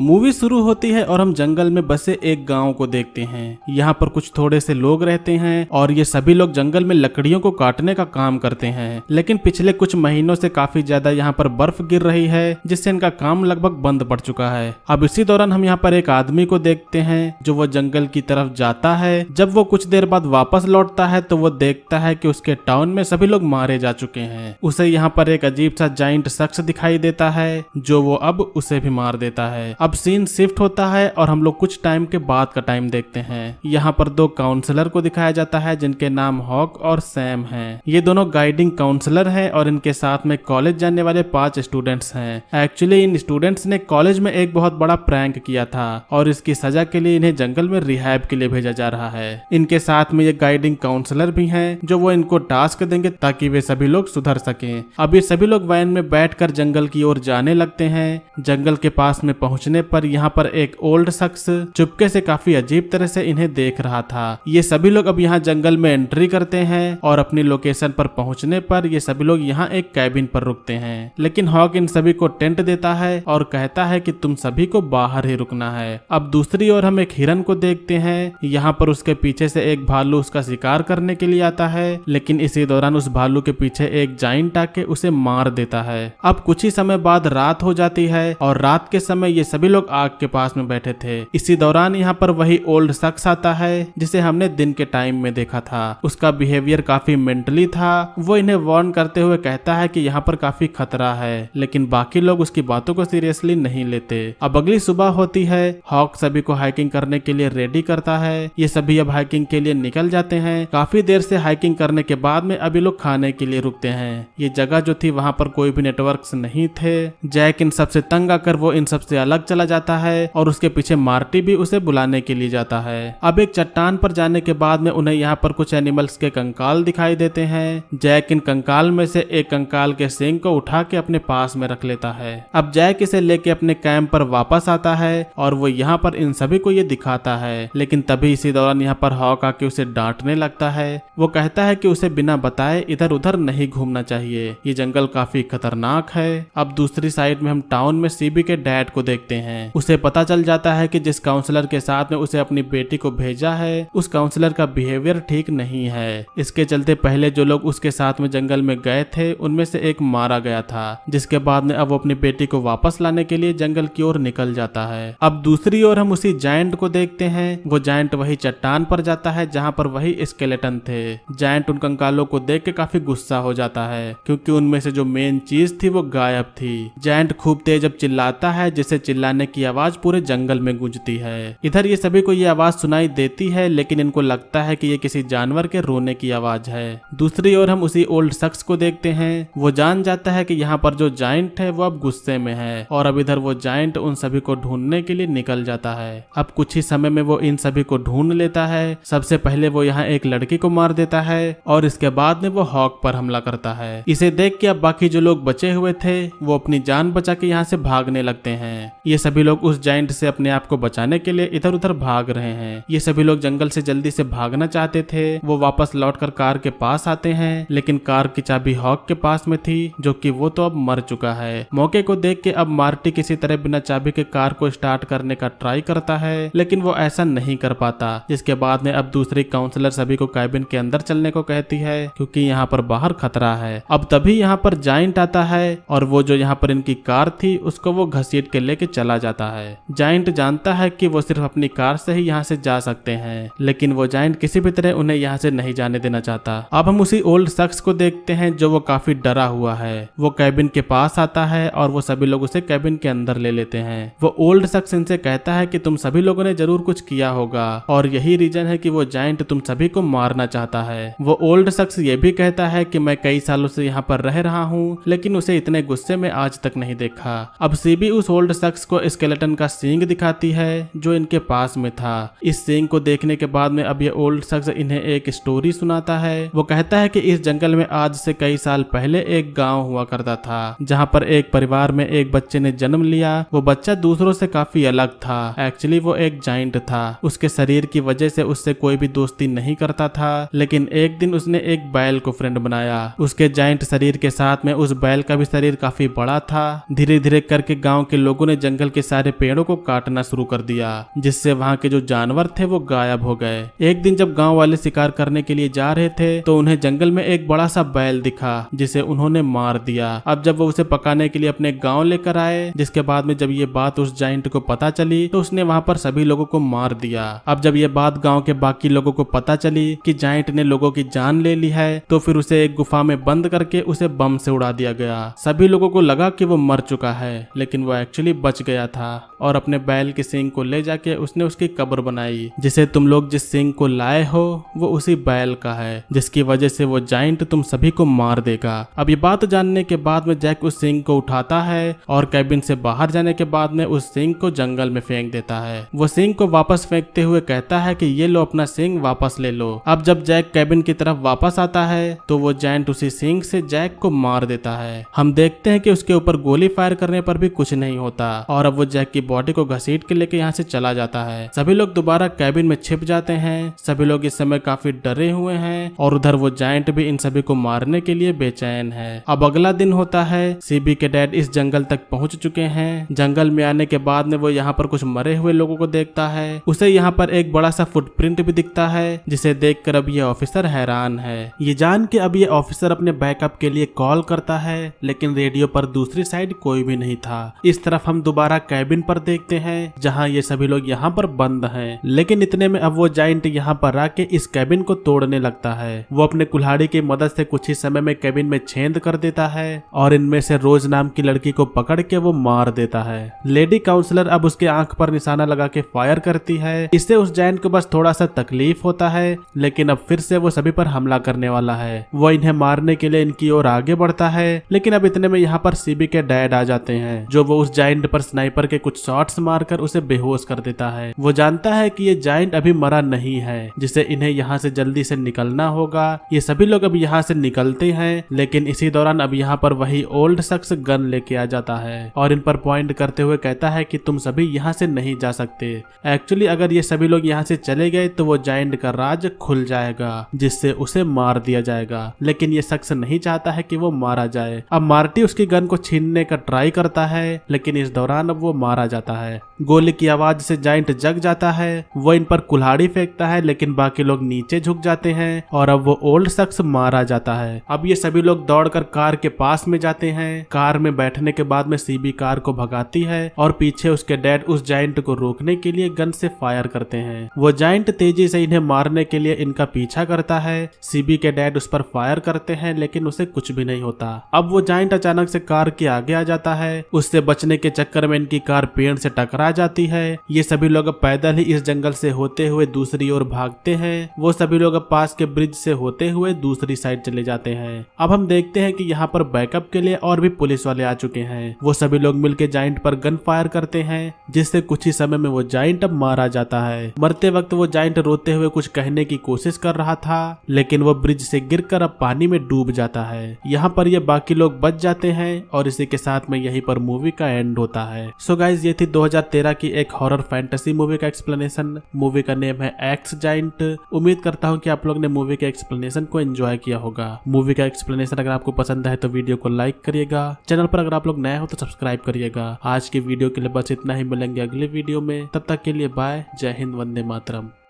Movie शुरू होती है और हम जंगल में बसे एक गांव को देखते हैं। यहाँ पर कुछ थोड़े से लोग रहते हैं और ये सभी लोग जंगल में लकड़ियों को काटने का काम करते हैं, लेकिन पिछले कुछ महीनों से काफी ज्यादा यहाँ पर बर्फ गिर रही है जिससे इनका काम लगभग बंद पड़ चुका है। अब इसी दौरान हम यहाँ पर एक आदमी को देखते हैं जो वो जंगल की तरफ जाता है। जब वो कुछ देर बाद वापस लौटता है तो वो देखता है कि उसके टाउन में सभी लोग मारे जा चुके हैं। उसे यहाँ पर एक अजीब सा जाइंट शख्स दिखाई देता है जो वो अब उसे भी मार देता है। अब सीन शिफ्ट होता है और हम लोग कुछ टाइम के बाद का टाइम देखते हैं। यहाँ पर दो काउंसलर को दिखाया जाता है जिनके नाम हॉक और सैम हैं। ये दोनों गाइडिंग काउंसलर हैं और इनके साथ में कॉलेज जाने वाले 5 स्टूडेंट्स हैं। एक्चुअली इन स्टूडेंट्स ने कॉलेज में एक बहुत बड़ा प्रैंक किया था और इसकी सजा के लिए इन्हें जंगल में रिहैब के लिए भेजा जा रहा है। इनके साथ में ये गाइडिंग काउंसलर भी हैं जो वो इनको टास्क देंगे ताकि वे सभी लोग सुधर सकें। अब ये सभी लोग वैन में बैठकर जंगल की ओर जाने लगते हैं। जंगल के पास में पहुंचने पर यहाँ पर एक ओल्ड शख्स चुपके से काफी अजीब तरह से इन्हें देख रहा था। ये सभी लोग अब यहाँ जंगल में एंट्री करते हैं और अपनी लोकेशन पर पहुंचने पर ये सभी लोग यहाँ एक कैबिन पर रुकते हैं, लेकिन हॉक इन सभी को टेंट देता है और कहता है कि तुम सभी को बाहर ही रुकना है। अब दूसरी ओर हम एक हिरन को देखते हैं। यहाँ पर उसके पीछे से एक भालू उसका शिकार करने के लिए आता है, लेकिन इसी दौरान उस भालू के पीछे एक जाइंट आके उसे मार देता है। अब कुछ ही समय बाद रात हो जाती है और रात के समय ये सभी लोग आग के पास में बैठे थे। इसी दौरान यहाँ पर वही ओल्ड शख्स आता है जिसे हमने दिन के टाइम में देखा था। उसका बिहेवियर काफी मेंटली था। वो इन्हें वार्न करते हुए कहता है कि यहाँ पर काफी खतरा है, लेकिन बाकी लोग उसकी बातों को सीरियसली नहीं लेते। अब अगली सुबह होती है। हॉक सभी को हाइकिंग करने के लिए रेडी करता है। ये सभी अब हाइकिंग के लिए निकल जाते हैं। काफी देर से हाइकिंग करने के बाद में अभी लोग खाने के लिए रुकते हैं। ये जगह जो थी वहाँ पर कोई भी नेटवर्क्स नहीं थे। जैक इन सबसे तंग आकर वो इन सबसे अलग चला जाता है और उसके पीछे मार्टी भी उसे बुलाने के लिए जाता है। अब एक चट्टान पर जाने के बाद में उन्हें यहाँ पर कुछ एनिमल्स के कंकाल दिखाई देते हैं। जैक इन कंकाल में से एक कंकाल के सींग को उठा के अपने पास में रख लेता है। अब जैक इसे लेके अपने कैंप पर वापस आता है और वो यहाँ पर इन सभी को ये दिखाता है, लेकिन तभी इसी दौरान यहाँ पर हॉक आके उसे डांटने लगता है। वो कहता है कि उसे बिना बताए इधर उधर नहीं घूमना चाहिए, ये जंगल काफी खतरनाक है। अब दूसरी साइड में हम टाउन में सीबी के डैड को देखते हैं। उसे पता चल जाता है कि जिस काउंसलर के साथ में उसे अपनी बेटी को भेजा है उस काउंसलर का बिहेवियर ठीक नहीं है। इसके चलते पहले जो लोग उसके साथ में जंगल में गए थे उनमें से एक मारा गया था, जिसके बाद में अब वो अपनी बेटी को वापस लाने के लिए जंगल की ओर निकल जाता है। अब दूसरी ओर हम उसी जायंट को देखते हैं। वो जायंट वही चट्टान पर जाता है जहाँ पर वही स्केलेटन थे। जायंट उन कंकालों को देख के काफी गुस्सा हो जाता है क्योंकि उनमें से जो मेन चीज थी वो गायब थी। जायंट खूब तेज अब चिल्लाता है जिसे चिल्लाने की आवाज पूरे जंगल में गूंजती है। इधर ये सभी को ये आवाज सुनाई देती है, लेकिन इनको लगता है कि ये किसी जानवर के रोने की आवाज है। दूसरी ओर हम उसी ओल्ड शख्स को देखते हैं। वो जान जाता है कि यहाँ पर जो जायंट है वो अब गुस्से में है और अब इधर वो जायंट उन सभी को ढूंढने के लिए निकल जाता है। अब कुछ ही समय में वो इन सभी को ढूंढ लेता है। सबसे पहले वो यहाँ एक लड़की को मार देता है और इसके बाद में वो हॉक पर हमला करता है। इसे देख के अब बाकी जो लोग बचे हुए थे वो अपनी जान बचा के यहाँ से भागने लगते हैं। ये सभी लोग उस जायंट से अपने आप को बचाने के लिए इधर उधर भाग रहे हैं। ये सभी लोग जंगल से जल्दी से भागना चाहते थे। वो वापस लौटकर कार के पास आते हैं, लेकिन कार की चाबी हॉक के पास में थी जो कि वो तो अब मर चुका है। मौके को देख के अब मार्टी किसी तरह बिना चाबी के कार को स्टार्ट करने का ट्राई करता है, लेकिन वो ऐसा नहीं कर पाता। जिसके बाद में अब दूसरी काउंसलर सभी को कैबिन के अंदर चलने को कहती है क्योंकि यहाँ पर बाहर खतरा है। अब तभी यहाँ पर जाइंट आता है और वो जो यहाँ पर इनकी कार थी उसको वो घसीट के लेके चला जाता है। जाइंट जानता है कि वो सिर्फ अपनी कार से ही यहाँ से जा सकते हैं, लेकिन वो जाइंट किसी भी तरह उन्हें यहाँ से नहीं जाने देना चाहता। अब हम उसी ओल्ड शख्स को देखते हैं जो वो काफी डरा हुआ है। वो कैबिन के पास आता है और वो सभी लोग उसे कैबिन के अंदर ले लेते हैं। वो ओल्ड शख्स इनसे कहता है कि तुम सभी लोगों ने जरूर कुछ किया होगा और यही रीजन है कि वो जाइंट तुम सभी को मारना चाहता है। वो ओल्ड शख्स ये भी कहता है कि मैं कई सालों से यहाँ पर रह रहा हूँ, लेकिन उसे इतने गुस्से में आज तक नहीं देखा। अब सीबी उस ओल्ड शख्स को स्केलेटन का सींग दिखाती है जो इनके पास में था। इस सींग को देखने के बाद में अब ये ओल्ड शख्स इन्हें एक स्टोरी सुनाता है। वो कहता है कि इस जंगल में आज से कई साल पहले एक गांव हुआ करता था जहां पर एक परिवार में एक बच्चे ने जन्म लिया। वो बच्चा दूसरों से काफी अलग था। एक्चुअली वो एक जाइंट था। उसके शरीर की वजह से उससे कोई भी दोस्ती नहीं करता था, लेकिन एक दिन उसने एक बैल को फ्रेंड बनाया। उसके जाइंट शरीर के साथ में उस बैल का भी शरीर काफी बड़ा था। धीरे धीरे करके गाँव के लोगों ने जंगल जंगल के सारे पेड़ों को काटना शुरू कर दिया, जिससे वहाँ के जो जानवर थे वो गायब हो गए। एक दिन जब गाँव वाले शिकार करने के लिए जा रहे थे तो उन्हें जंगल में एक बड़ा सा बैल दिखा जिसे उन्होंने मार दिया। अब जब वो उसे पकाने के लिए अपने गाँव लेकर आए, जिसके बाद में जब ये बात उस जायंट को पता चली तो उसने वहाँ पर सभी लोगों को मार दिया। अब जब ये बात गाँव के बाकी लोगों को पता चली कि जायंट ने लोगों की जान ले ली है तो फिर उसे एक गुफा में बंद करके उसे बम से उड़ा दिया गया। सभी लोगों को लगा कि वो मर चुका है, लेकिन वो एक्चुअली बच गया था और अपने बैल के सींग को ले जाके उसने उसकी कब्र बनाई। जिसे तुम लोग जिस सींग को लाए हो वो उसी बैल का है, जिसकी वजह से वो जायंट तुम सभी को मार देगा। अब ये बात जानने के बाद में जैक उस सींग को उठाता है और कैबिन से बाहर जाने के बाद में उस सींग को जंगल में फेंक देता है। वो सींग को वापस फेंकते हुए कहता है कि ये लो, अपना सींग वापस ले लो। अब जब जैक कैबिन की तरफ वापस आता है तो वो जायंट उसी सींग से जैक को मार देता है। हम देखते हैं कि उसके ऊपर गोली फायर करने पर भी कुछ नहीं होता और अब वो जैक की बॉडी को घसीट के लेके यहाँ से चला जाता है। सभी लोग दोबारा कैबिन में छिप जाते हैं। सभी लोग इस समय काफी डरे हुए हैं और उधर वो जायंट भी इन सभी को मारने के लिए बेचैन है। अब अगला दिन होता है। सीबी के डैड इस जंगल तक पहुँच चुके हैं। जंगल में आने के बाद में वो यहाँ पर कुछ मरे हुए लोगों को देखता है। उसे यहाँ पर एक बड़ा सा फुटप्रिंट भी दिखता है, जिसे देखकर अब ये ऑफिसर हैरान है। ये जान के अब ये ऑफिसर अपने बैकअप के लिए कॉल करता है, लेकिन रेडियो पर दूसरी साइड कोई भी नहीं था। इस तरफ हम दोबारा कैबिन पर देखते हैं, जहाँ ये सभी लोग यहाँ पर बंद हैं। लेकिन इतने में अब वो जायंट यहाँ पर आके इस कैबिन को तोड़ने लगता है। वो अपने कुल्हाड़ी की मदद से कुछ ही समय में कैबिन में छेद कर देता है और इनमें से रोज नाम की लड़की को पकड़ के वो मार देता है। लेडी काउंसलर अब उसके आंख पर निशाना लगा के फायर करती है। इससे उस जायंट को बस थोड़ा सा तकलीफ होता है, लेकिन अब फिर से वो सभी पर हमला करने वाला है। वो इन्हें मारने के लिए इनकी ओर आगे बढ़ता है, लेकिन अब इतने में यहाँ पर सीबी के डैड आ जाते हैं, जो वो उस जायंट पर स्नाइपर के कुछ शॉट्स मारकर उसे बेहोश कर देता है। वो जानता है कि ये जायंट अभी मरा नहीं है, जिसे इन्हें यहाँ से जल्दी से निकलना होगा। ये सभी लोग अब यहाँ से निकलते हैं, लेकिन इसी दौरान अब यहाँ पर वही ओल्ड शख्स गन लेके आ जाता है और इन पर पॉइंट करते हुए कहता है कि तुम सभी यहाँ से नहीं जा सकते। एक्चुअली अगर ये सभी लोग यहाँ से चले गए तो वो जायंट का राज खुल जाएगा, जिससे उसे मार दिया जाएगा। लेकिन ये शख्स नहीं चाहता है कि वो मारा जाए। अब मार्टी उसकी गन को छीनने का ट्राई करता है, लेकिन इस दौरान अब वो मारा जाता है। गोली की आवाज से जायंट जग जाता है। वो इन पर कुल्हाड़ी फेंकता है, लेकिन बाकी लोग नीचे झुक जाते हैं और अब वो ओल्ड शख्स मारा जाता है। अब ये सभी लोग दौड़कर कार के पास में जाते हैं। कार में बैठने के बाद में सीबी कार को भगाती है और पीछे उसके डैड उस जायंट को रोकने के लिए गन से फायर करते हैं। वो जायंट तेजी से इन्हें मारने के लिए इनका पीछा करता है। सीबी के डैड उस पर फायर करते हैं, लेकिन उसे कुछ भी नहीं होता। अब वो जायंट अचानक से कार के आगे आ जाता है। उससे बचने के चक्कर में इनकी कार पेड़ से टकरा जाती है। ये सभी लोग अब पैदल ही इस जंगल से होते हुए दूसरी ओर भागते हैं। वो सभी लोग अब पास के ब्रिज से होते हुए दूसरी साइड चले जाते हैं। अब हम देखते हैं कि यहाँ पर बैकअप के लिए और भी पुलिस वाले आ चुके हैं। वो सभी लोग मिलकर जायंट पर गन फायर करते हैं, जिससे कुछ ही समय में वो जायंट अब मारा जाता है। मरते वक्त वो जायंट रोते हुए कुछ कहने की कोशिश कर रहा था, लेकिन वो ब्रिज से गिरकर अब पानी में डूब जाता है। यहाँ पर ये बाकी लोग बच जाते हैं और इसी के साथ में यहीं पर मूवी का एंड होता है। सो गाइज, ये थी 2013 की एक हॉरर फैंटेसी मूवी का एक्सप्लेनेशन। मूवी का नेम है एक्स जायंट। उम्मीद करता हूँ कि आप लोग ने मूवी के एक्सप्लेनेशन को एंजॉय किया होगा। मूवी का एक्सप्लेनेशन अगर आपको पसंद है तो वीडियो को लाइक करिएगा। चैनल पर अगर आप लोग नए हो तो सब्सक्राइब करिएगा। आज की वीडियो के लिए बस इतना ही। मिलेंगे अगले वीडियो में, तब तक के लिए बाय। जय हिंद, वंदे मातरम।